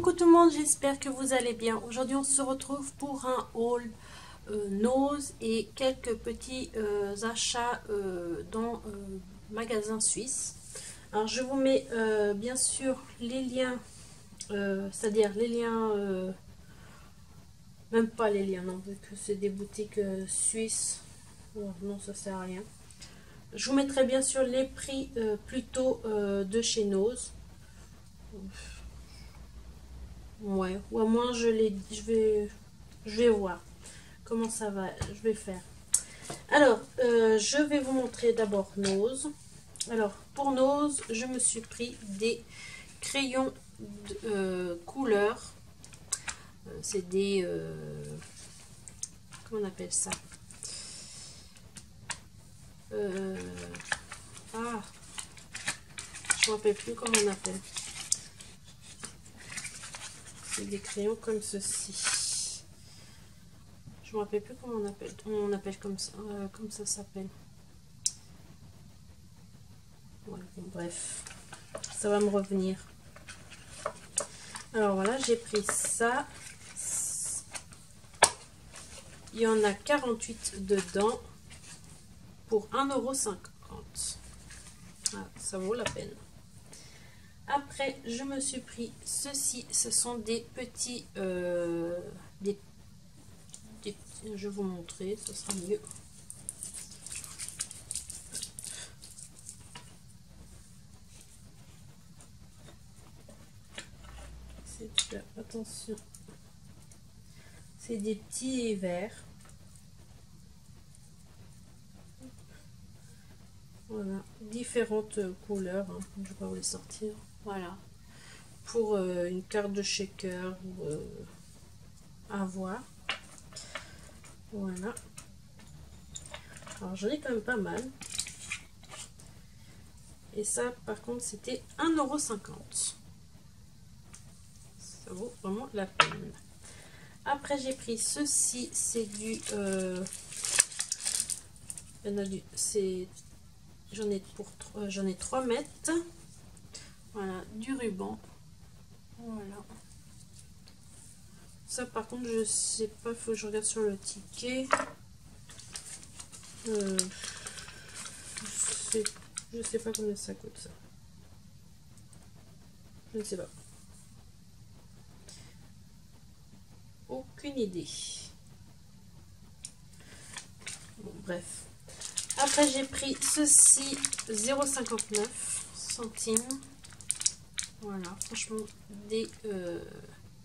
Coucou tout le monde, j'espère que vous allez bien. Aujourd'hui on se retrouve pour un haul Noz et quelques petits achats dans magasin suisse. Alors je vous mets bien sûr les liens, c'est-à-dire les liens, même pas les liens, non, vu que c'est des boutiques suisses, non ça sert à rien. Je vous mettrai bien sûr les prix plutôt de chez Noz. Ouais, ou à moins je vais voir comment ça va, je vais faire. Alors, je vais vous montrer d'abord Noz. Alors, pour Noz, je me suis pris des crayons de, couleur. C'est des... comment on appelle ça, je ne me rappelle plus comment on appelle. C'est des crayons comme ceci. Je ne me rappelle plus comment on appelle. On appelle comme ça s'appelle. Ouais, bon, bref, ça va me revenir. Alors voilà, j'ai pris ça. Il y en a 48 dedans pour 1,50 €. Ah, ça vaut la peine. Après, je me suis pris ceci. Ce sont des petits... je vais vous montrer, ce sera mieux. Attention. C'est des petits verres. Voilà, différentes couleurs. Hein. Je vais pas vous les sortir. Voilà, pour une carte de shaker ou à voir. Voilà. Alors, j'en ai quand même pas mal. Et ça, par contre, c'était 1,50 €. Ça vaut vraiment la peine. Après, j'ai pris ceci. C'est du... j'en ai pour... j'en ai 3 mètres. Voilà, du ruban. Voilà. Ça par contre, je sais pas, faut que je regarde sur le ticket. Je sais pas combien ça coûte ça. Je ne sais pas. Aucune idée. Bon, bref. Après j'ai pris ceci, 0,59 centimes. Voilà, franchement, des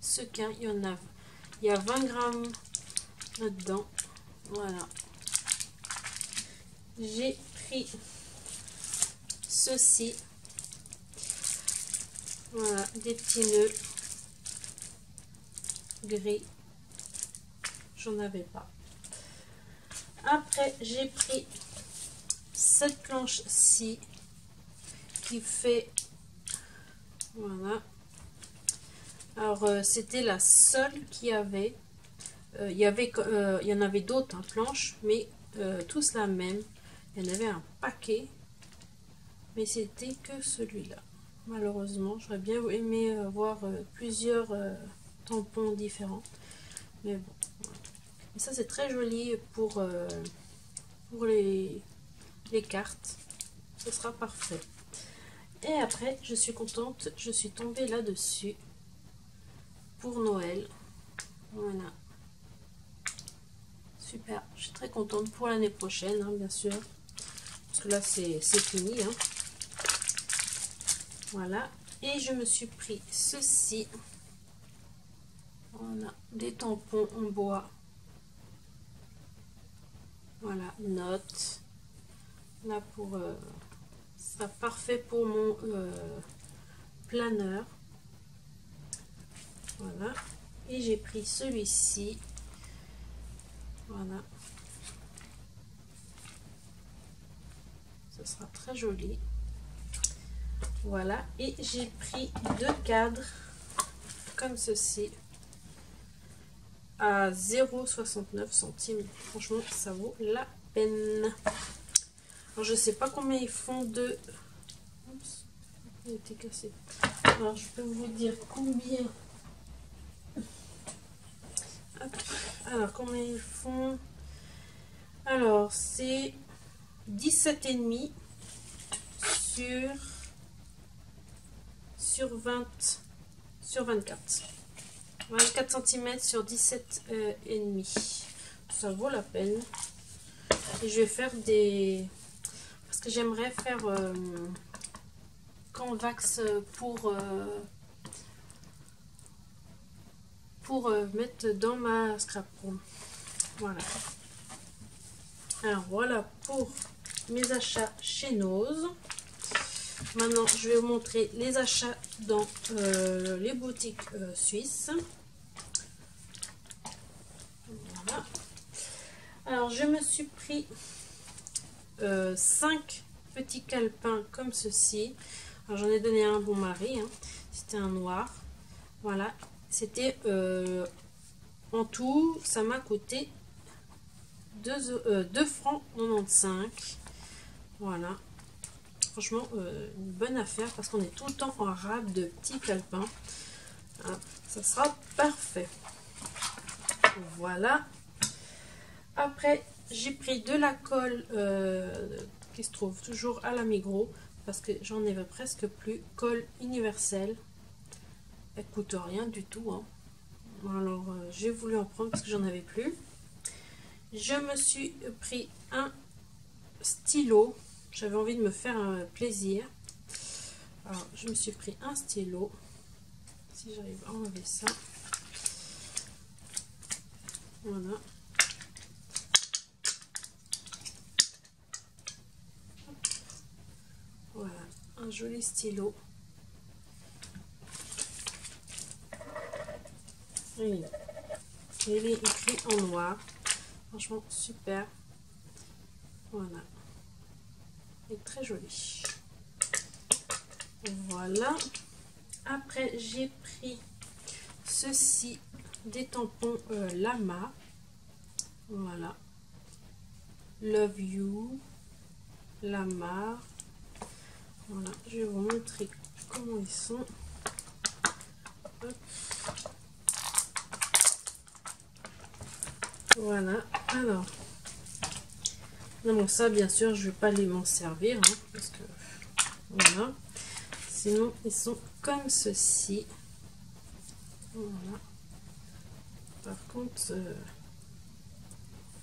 sequins, il y a 20 grammes là-dedans. Voilà. J'ai pris ceci. Voilà, des petits nœuds gris. J'en avais pas. Après, j'ai pris cette planche-ci qui fait... Voilà. Alors, c'était la seule qu'il y avait. Il y en avait d'autres, hein, planches, mais tous la même. Il y en avait un paquet, mais c'était que celui-là. Malheureusement, j'aurais bien aimé voir plusieurs tampons différents. Mais bon. Voilà. Et ça, c'est très joli pour les cartes. Ce sera parfait. Et après, je suis contente, je suis tombée là-dessus pour Noël. Voilà. Super, je suis très contente pour l'année prochaine, hein, bien sûr. Parce que là, c'est fini. Hein. Voilà. Et je me suis pris ceci. Voilà, des tampons en bois. Voilà, notes. Là pour... ça parfait pour mon planeur. Voilà. Et j'ai pris celui-ci. Voilà. Ce sera très joli. Voilà. Et j'ai pris 2 cadres comme ceci à 0,69 centimes. Franchement, ça vaut la peine. Alors, je sais pas combien ils font de... Oups, il était cassé. Alors je peux vous dire combien Alors, combien ils font? Alors, c'est 17,5 sur 24. 24 cm sur 17,5. Ça vaut la peine. Et je vais faire des... Parce que j'aimerais faire convax pour mettre dans ma scrap room. Voilà. Alors voilà pour mes achats chez Noz. Maintenant, je vais vous montrer les achats dans les boutiques suisses. Voilà. Alors, je me suis pris 5 petits calepins comme ceci. Alors, j'en ai donné un à mon mari. Hein. C'était un noir. Voilà. C'était en tout, ça m'a coûté 2,95 francs. Voilà. Franchement, une bonne affaire parce qu'on est tout le temps en rab de petits calepins. Voilà, ça sera parfait. Voilà. Après, j'ai pris de la colle qui se trouve toujours à la Migros parce que j'en avais presque plus. Colle universelle. Elle coûte rien du tout. Hein. Alors, j'ai voulu en prendre parce que j'en avais plus. Je me suis pris un stylo. J'avais envie de me faire un plaisir. Alors, je me suis pris un stylo. Si j'arrive à enlever ça. Voilà. Voilà, un joli stylo. Oui. Il est écrit en noir. Franchement, super. Voilà. Est très joli. Voilà. Après, j'ai pris ceci, des tampons Lama. Voilà. Love You Lama. Voilà. Je vais vous montrer comment ils sont. Hop. Voilà. Alors. Non, bon, ça bien sûr je vais pas les m'en servir hein, parce que voilà, sinon ils sont comme ceci. Voilà. Par contre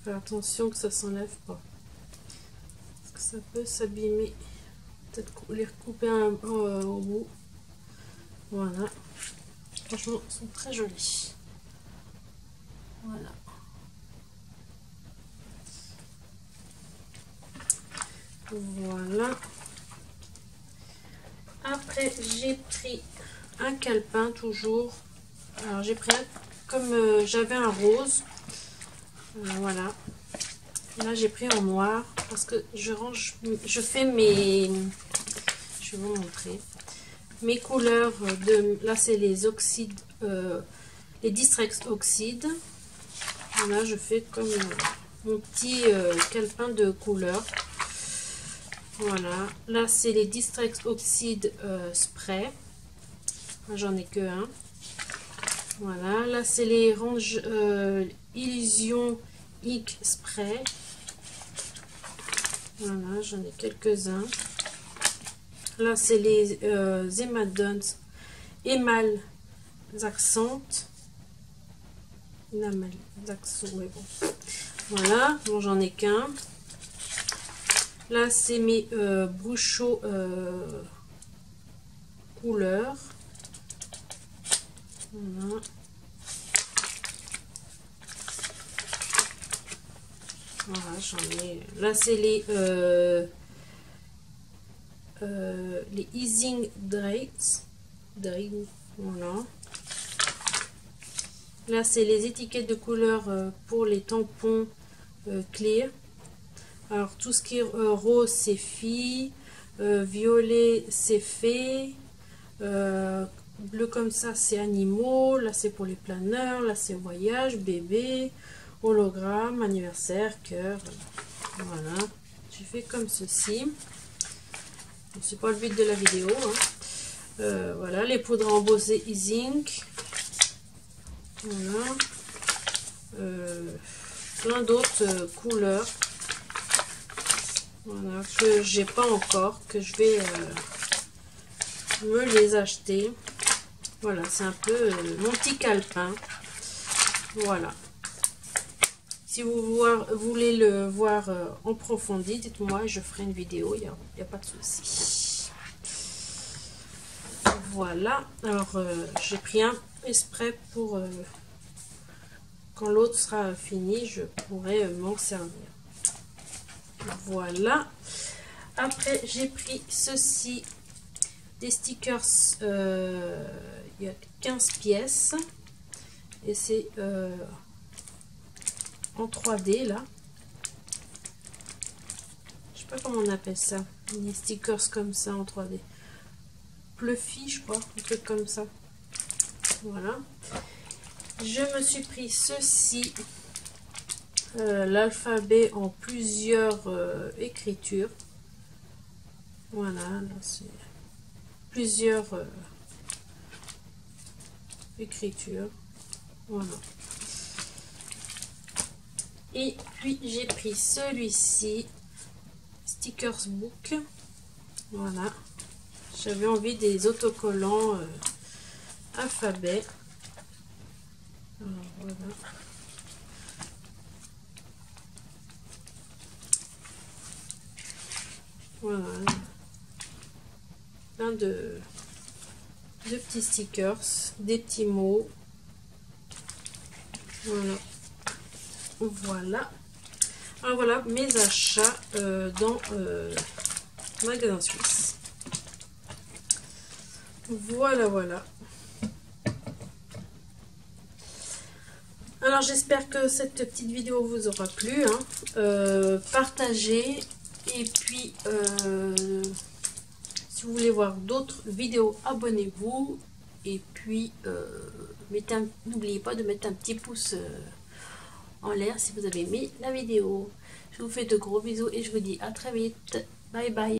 faire attention que ça s'enlève pas parce que ça peut s'abîmer, peut-être les recouper au bout. Voilà, franchement ils sont très jolis. Voilà. Voilà. Après, j'ai pris un calepin toujours. Alors, j'ai pris comme j'avais un rose. Voilà. Là, j'ai pris en noir parce que je range, je fais mes. Je vais vous montrer mes couleurs de. Là, c'est les oxydes, les Distress Oxides. Là, je fais comme mon petit calepin de couleurs. Voilà, là c'est les Distress Oxide spray. J'en ai que un. Voilà, là c'est les ranges Illusion Ink spray. Voilà, j'en ai quelques-uns. Là c'est les émales accentes. Émales accentes, mais bon. Voilà, bon j'en ai qu'un. Là, c'est mes bouchons couleurs. Voilà. Voilà, j'en ai. Là, c'est les easing drapes. Voilà. Là, c'est les étiquettes de couleurs pour les tampons clear. Alors tout ce qui est rose c'est fille, violet c'est fée, bleu comme ça c'est animaux, là c'est pour les planeurs, là c'est voyage, bébé, hologramme, anniversaire, cœur, voilà, j'ai fait comme ceci, c'est pas le but de la vidéo, hein. Voilà les poudres embossées Easy Ink, voilà, plein d'autres couleurs, voilà, que j'ai pas encore, que je vais me les acheter. Voilà, c'est un peu mon petit calepin. Voilà. Si vous voulez le voir en profondeur, dites-moi, je ferai une vidéo, il n'y a pas de souci. Voilà, alors j'ai pris un exprès pour quand l'autre sera fini, je pourrai m'en servir. Voilà. Après, j'ai pris ceci, des stickers, il y a 15 pièces. Et c'est... en 3D là, je sais pas comment on appelle ça, des stickers comme ça en 3D, Pluffy je crois, un truc comme ça. Voilà, je me suis pris ceci, l'alphabet en plusieurs écritures. Voilà, là c'est plusieurs écritures. Voilà. Et puis j'ai pris celui-ci, Stickers Book. Voilà. J'avais envie des autocollants alphabet. Alors, voilà. Voilà. Plein de petits stickers, des petits mots. Voilà. Voilà. Alors voilà mes achats dans magasin suisse. Voilà, voilà. Alors j'espère que cette petite vidéo vous aura plu, hein. Partagez. Et puis si vous voulez voir d'autres vidéos, abonnez-vous. Et puis n'oubliez pas de mettre un petit pouce en l'air si vous avez aimé la vidéo. Je vous fais de gros bisous et je vous dis à très vite. Bye bye.